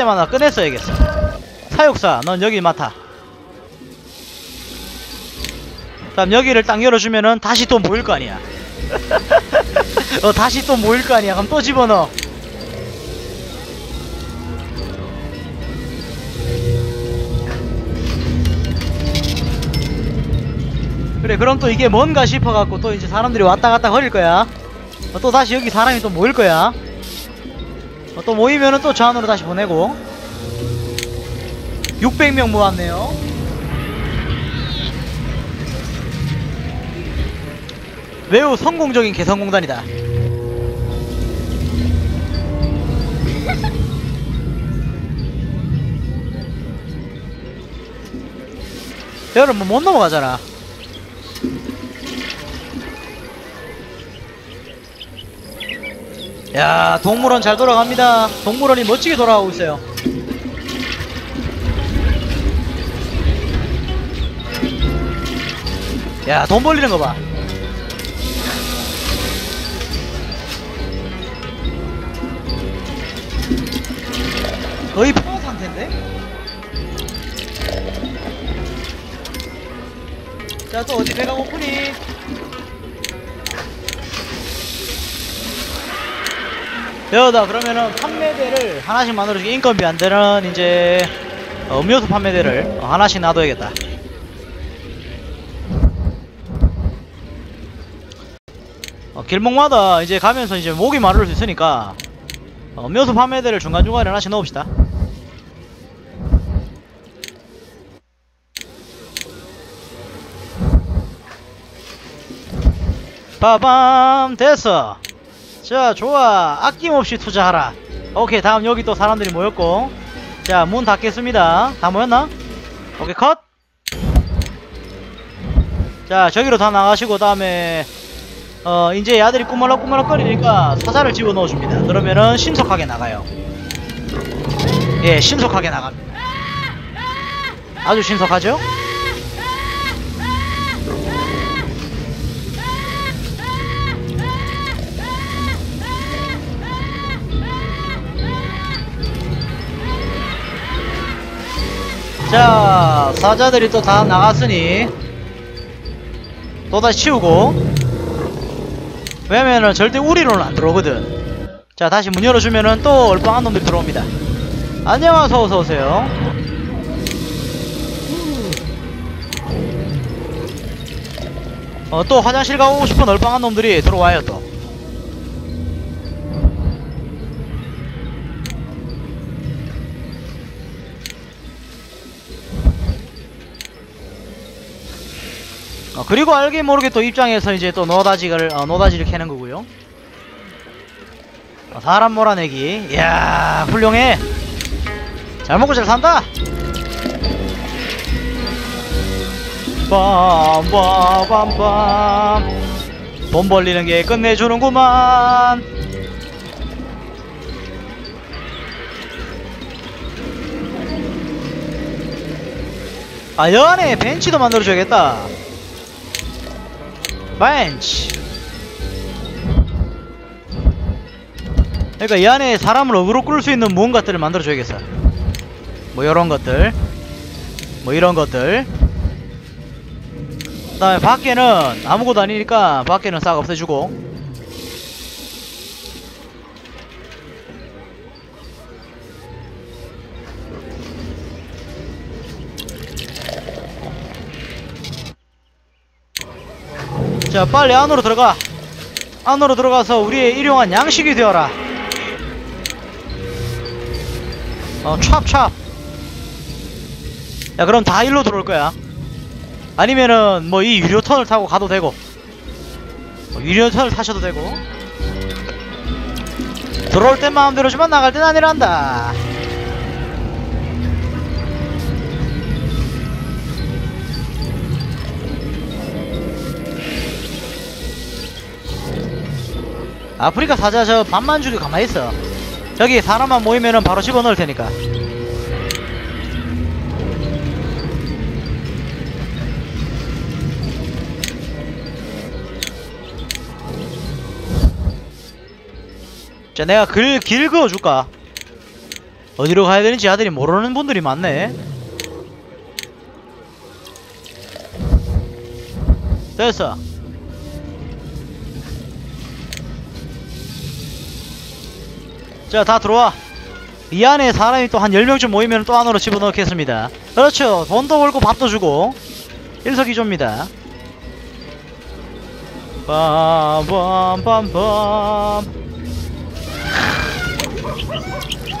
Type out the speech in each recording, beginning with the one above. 때마다 꺼냈어야겠어. 사육사 넌 여기 맡아. 다음 여기를 딱 열어주면은 다시 또 모일 거 아니야. 다시 또 모일 거 아니야. 그럼 또 집어넣어. 그래, 그럼 또 이게 뭔가 싶어갖고 또 이제 사람들이 왔다갔다 거릴 거야. 또 다시 여기 사람이 또 모일 거야. 또 모이면은 또 저 안으로 다시 보내고. 600명 모았네요. 매우 성공적인 개성공단이다. 여러분 뭐 못 넘어가잖아. 야, 동물원 잘 돌아갑니다. 동물원이 멋지게 돌아가고 있어요. 야, 돈 벌리는 거 봐. 거의 포화 상태인데? 자, 또 어디 배가 고프니? 여기다 그러면은 판매대를 하나씩 만들어주기. 인건비 안되는 이제 음료수 판매대를 하나씩 놔둬야겠다. 길목마다 이제 가면서 이제 목이 마를 수 있으니까 음료수 판매대를 중간중간에 하나씩 넣읍시다. 빠밤 됐어. 자, 좋아. 아낌없이 투자하라. 오케이, 다음 여기 또 사람들이 모였고. 자, 문 닫겠습니다. 다 모였나? 오케이, 컷. 자, 저기로 다 나가시고, 다음에 이제 야들이 꾸물럭꾸물럭 거리니까 사자를 집어넣어 줍니다. 그러면은 신속하게 나가요. 예, 신속하게 나갑니다. 아주 신속하죠? 자, 사자들이 또 다 나갔으니 또다시 치우고. 왜냐면은 절대 우리로는 안 들어오거든. 자, 다시 문 열어주면은 또 얼빵한 놈들이 들어옵니다. 안녕하세요, 어서오세요. 또 화장실 가고 싶은 얼빵한 놈들이 들어와요. 또 그리고 알게 모르게 또 입장에서 이제 또 노다지를 캐는 거고요. 사람 몰아내기. 이야, 훌륭해. 잘 먹고 잘 산다. 빰빰빰빰. 돈 벌리는 게 끝내주는구만. 아, 여 안에 벤치도 만들어줘야겠다. 벤치. 그러니까 이 안에 사람을 어그로 끌 수 있는 무언가들을 만들어줘야겠어. 뭐 이런 것들, 뭐 이런 것들. 그 다음에 밖에는 아무것도 아니니까 밖에는 싹 없애주고. 자, 빨리 안으로 들어가. 안으로 들어가서 우리의 일용한 양식이 되어라. 찹찹. 야, 그럼 다 일로 들어올 거야. 아니면은 뭐 이 유료턴을 타고 가도 되고, 유료턴을 타셔도 되고. 들어올 땐 마음대로지만 나갈 땐 아니란다. 아프리카 사자 저 밥만 주고 가만히 있어. 여기 사람만 모이면은 바로 집어넣을 테니까. 자, 내가 길 그어줄까? 어디로 가야 되는지 아들이 모르는 분들이 많네. 됐어. 자, 다 들어와. 이 안에 사람이 또 한 10명쯤 모이면 또 안으로 집어넣겠습니다. 그렇죠. 돈도 벌고 밥도 주고 일석이조입니다. 빰빰빰빰.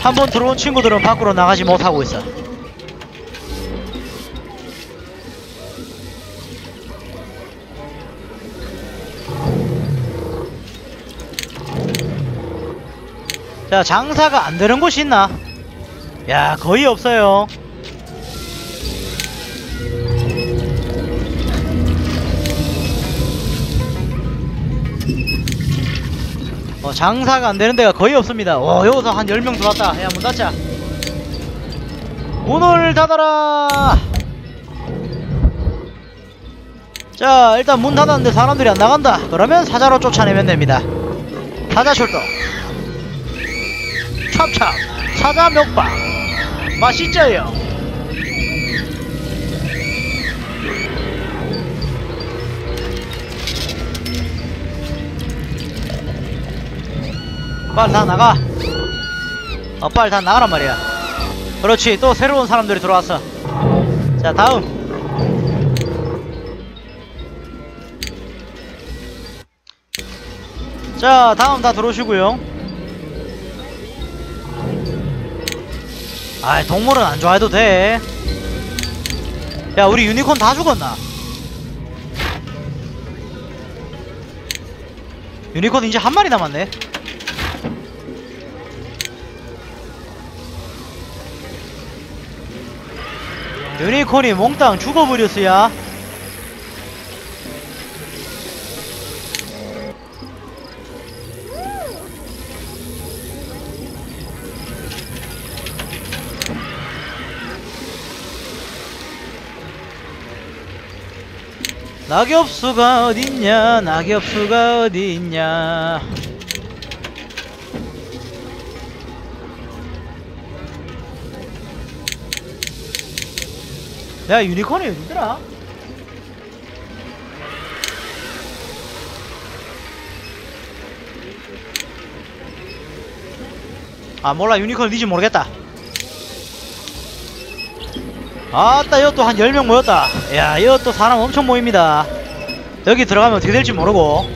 한번 들어온 친구들은 밖으로 나가지 못하고 있어. 자, 장사가 안 되는 곳이 있나? 야, 거의 없어요. 장사가 안 되는 데가 거의 없습니다. 와, 여기서 한 10명 들어왔다. 야, 문 닫자. 문을 닫아라. 자, 일단 문 닫았는데 사람들이 안 나간다. 그러면 사자로 쫓아내면 됩니다. 사자 출동. 찹찹. 사자 먹방. 맛있죠요. 빨리 다 나가. 빨리 다 나가란 말이야. 그렇지. 또 새로운 사람들이 들어왔어. 자, 다음. 자, 다음 다 들어오시고요. 아이, 동물은 안 좋아해도 돼. 야, 우리 유니콘 다 죽었나? 유니콘 이제 한 마리 남았네. 유니콘이 몽땅 죽어버렸어야. 낙엽수가 어딨냐, 낙엽수가 어딨냐. 내가 유니콘이 어디더라? 아, 몰라. 유니콘 어디지 모르겠다. 아따, 여기 또 한 10명 모였다. 야, 여기 또 사람 엄청 모입니다. 여기 들어가면 어떻게 될지 모르고.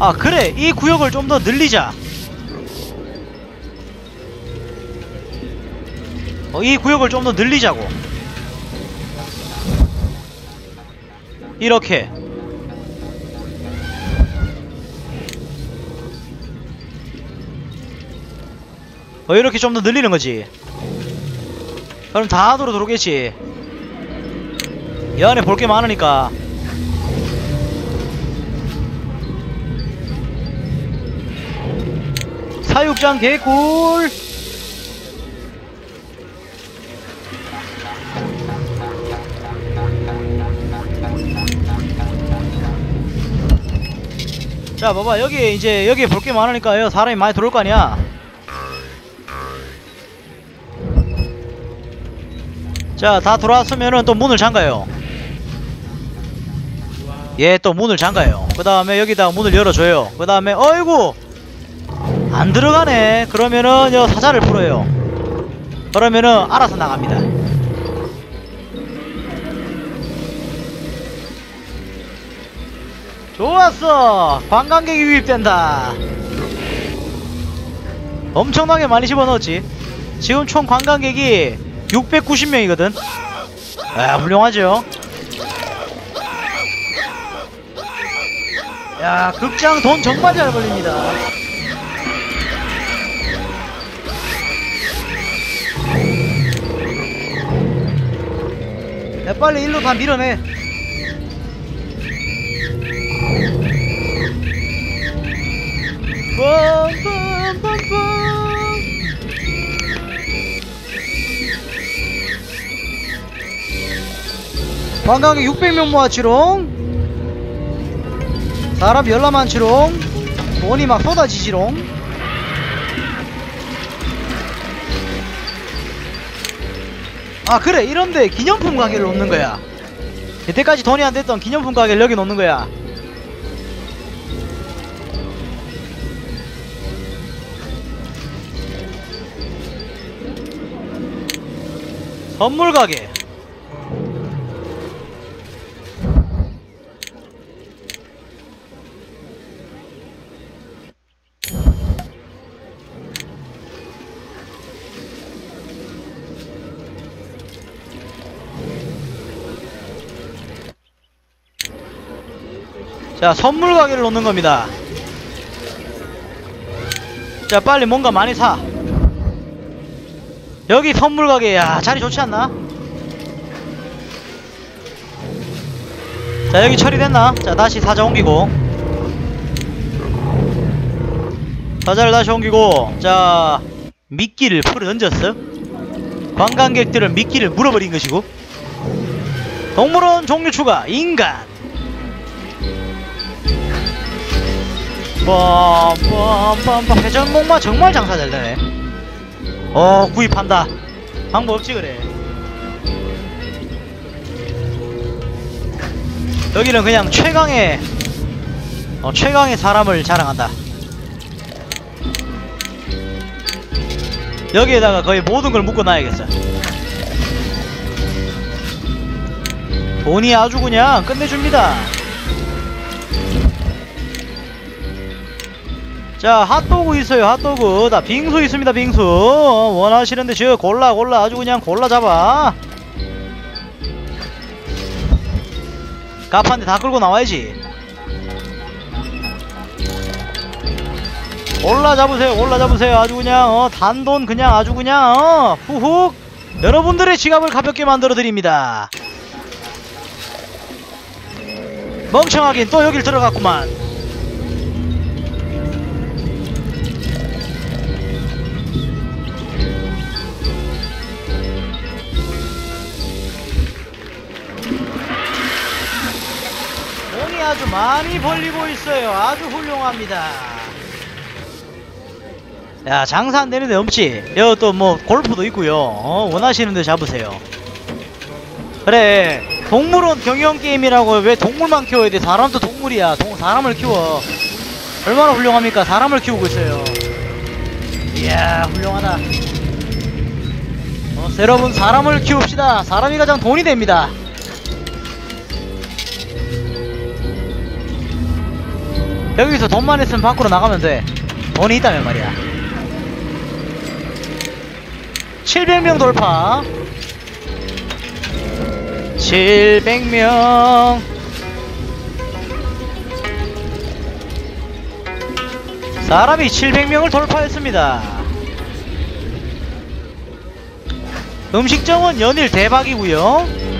아, 그래, 이 구역을 좀 더 늘리자. 이 구역을 좀 더 늘리자고. 이렇게. 이렇게 좀 더 늘리는 거지. 그럼 다 도로 들어오겠지. 이 안에 볼 게 많으니까. 사육장 개꿀. 자, 봐봐. 여기 이제 여기 볼 게 많으니까 사람이 많이 들어올 거 아니야. 자, 다 들어왔으면은 또 문을 잠가요. 예, 또 문을 잠가요. 그 다음에 여기다가 문을 열어줘요. 그 다음에 어이구 안 들어가네. 그러면은 요 사자를 풀어요. 그러면은 알아서 나갑니다. 좋았어! 관광객이 유입된다. 엄청나게 많이 집어넣었지. 지금 총 관광객이 690명이거든 아, 훌륭하죠. 야, 극장 돈 정말 잘 벌립니다. 야, 빨리 일로 다 밀어내. 관광객 600명 모았지롱. 사람 열나 많지롱. 돈이 막 쏟아지지롱. 아 그래, 이런데 기념품 가게를 놓는 거야. 여태까지 돈이 안 됐던 기념품 가게를 여기 놓는 거야. 선물 가게. 자, 선물 가게를 놓는 겁니다. 자, 빨리 뭔가 많이 사. 여기 선물 가게. 야, 자리 좋지 않나? 자, 여기 처리됐나? 자, 다시 사자 옮기고, 사자를 다시 옮기고. 자, 미끼를 풀어 던졌어. 관광객들은 미끼를 물어버린 것이고. 동물원 종류 추가. 인간. 빰빰빰빰. 회전목마 정말 장사 잘 되네. 구입한다. 방법 없지 그래. 여기는 그냥 최강의 사람을 자랑한다. 여기에다가 거의 모든 걸 묶어놔야겠어. 돈이 아주 그냥 끝내줍니다. 자, 핫도그 있어요. 핫도그. 다 빙수 있습니다. 빙수. 원하시는데 저 골라 아주 그냥 골라 잡아. 가판대 다 끌고 나와야지. 골라 잡으세요. 골라 잡으세요. 아주 그냥 단돈 그냥 아주 그냥 후훅 여러분들의 지갑을 가볍게 만들어 드립니다. 멍청하긴 또 여길 들어갔구만. 아주 많이 벌리고 있어요. 아주 훌륭합니다. 야, 장사 안 되는데 없지. 여기 또 뭐 골프도 있고요. 원하시는데 잡으세요. 그래, 동물원 경영 게임이라고 왜 동물만 키워야 돼? 사람도 동물이야. 사람을 키워. 얼마나 훌륭합니까? 사람을 키우고 있어요. 이야, 훌륭하다. 여러분, 사람을 키웁시다. 사람이 가장 돈이 됩니다. 여기서 돈만 있으면 밖으로 나가면 돼. 돈이 있다면 말이야. 700명 돌파. 700명. 사람이 700명을 돌파했습니다. 음식점은 연일 대박이고요.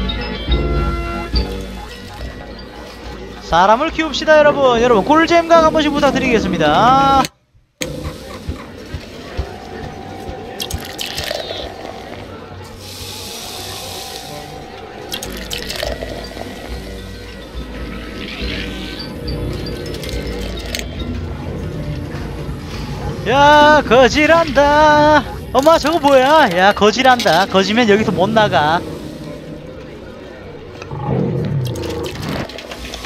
사람을 키웁시다. 여러분 꿀잼각 한 번씩 부탁드리겠습니다. 야, 거지란다. 엄마, 저거 뭐야? 야, 거지란다. 거지면 여기서 못 나가.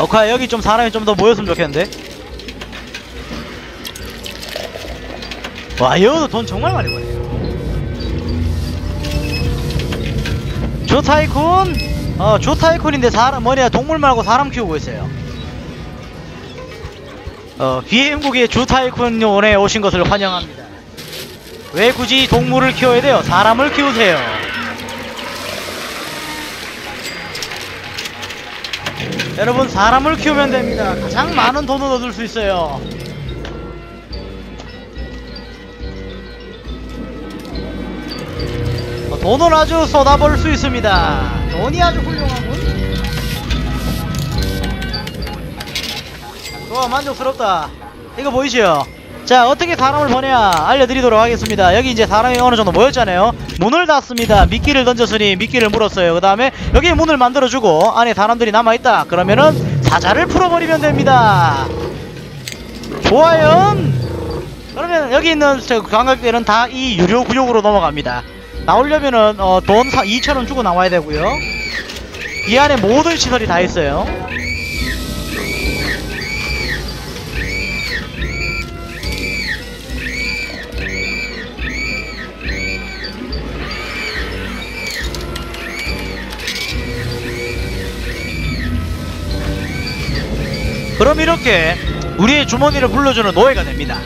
오카야, 여기 좀 사람이 좀 더 모였으면 좋겠는데. 와, 여기도 돈 정말 많이 버네요. 주타이쿤? 주타이쿤인데 뭐냐, 동물 말고 사람 키우고 있어요. BM국의 주타이쿤에 오신 것을 환영합니다. 왜 굳이 동물을 키워야 돼요? 사람을 키우세요. 여러분, 사람을 키우면 됩니다. 가장 많은 돈을 얻을 수 있어요. 돈을 아주 쏟아볼 수 있습니다. 돈이 아주 훌륭하군. 좋아, 만족스럽다. 이거 보이시죠? 자, 어떻게 사람을 보냐 알려드리도록 하겠습니다. 여기 이제 사람이 어느정도 모였잖아요. 문을 닫습니다. 미끼를 던졌으니 미끼를 물었어요. 그 다음에 여기 문을 만들어주고 안에 사람들이 남아있다 그러면은 사자를 풀어버리면 됩니다. 좋아요. 그러면 여기 있는 관광객들은 다 이 유료 구역으로 넘어갑니다. 나오려면은 돈 2,000원 주고 나와야 되고요. 이 안에 모든 시설이 다 있어요. 그럼 이렇게 우리의 주머니를 불러주는 노예가 됩니다.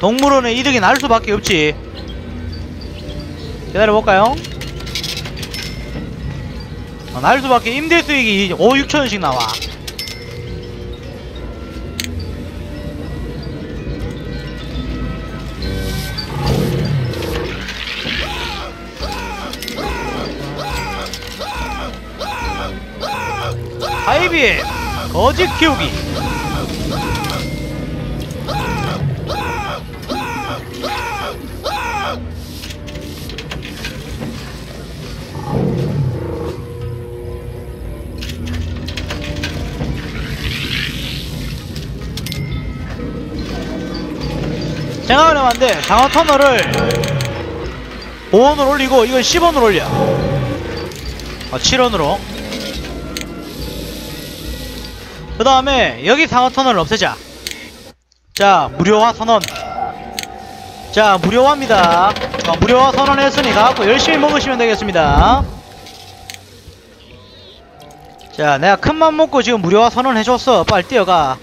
동물원의 이득이 날 수밖에 없지. 기다려볼까요? 날 수밖에. 임대 수익이 5, 6천원씩 나와. 하이비엠 거지 키우기. 생각하려면 안돼. 장어 터널을 5원을 올리고 이건 10원을 올려. 7원으로. 그 다음에 여기 상어터널을 없애자. 자, 무료화 선언. 자, 무료화입니다. 무료화 선언했으니 가갖고 열심히 먹으시면 되겠습니다. 자, 내가 큰맘 먹고 지금 무료화 선언해줬어. 빨리 뛰어가.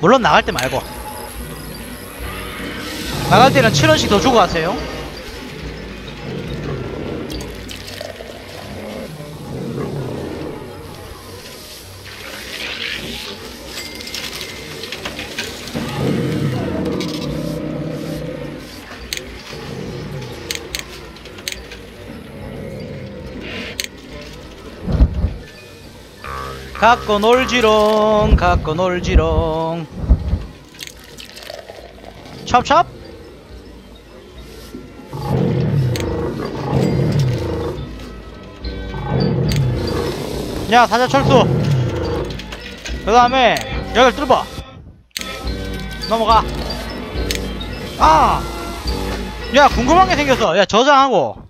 물론 나갈 때 말고. 나갈 때는 7원씩 더 주고 가세요. 갖고 놀지롱, 갖고 놀지롱. 찹찹? 야, 사자 철수. 그 다음에 여기를 뚫어봐. 넘어가. 아! 야, 궁금한 게 생겼어. 야, 저장하고.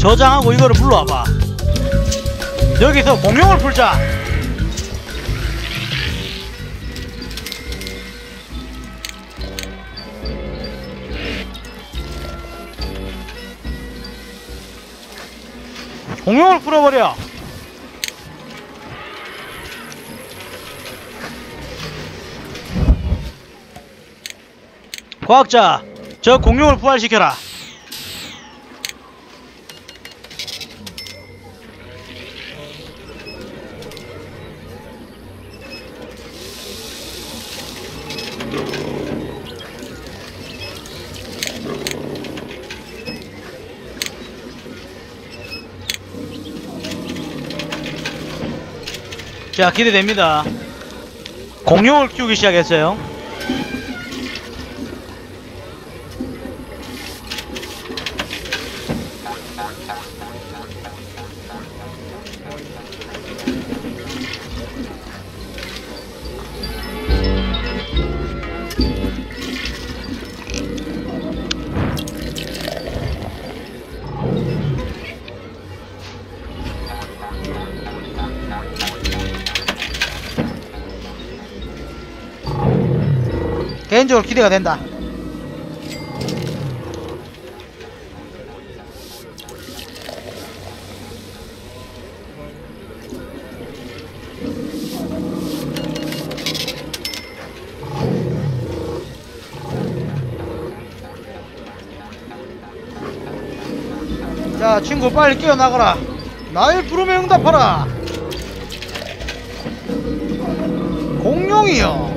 저장하고 이거를 불러와봐. 여기서 공룡을 풀자. 공룡을 풀어버려. 과학자, 저 공룡을 부활시켜라. 자, 기대됩니다. 공룡을 키우기 시작했어요. 개인적으로 기대가 된다. 자, 친구 빨리 깨어나거라. 나의 부름에 응답하라. 공룡이여.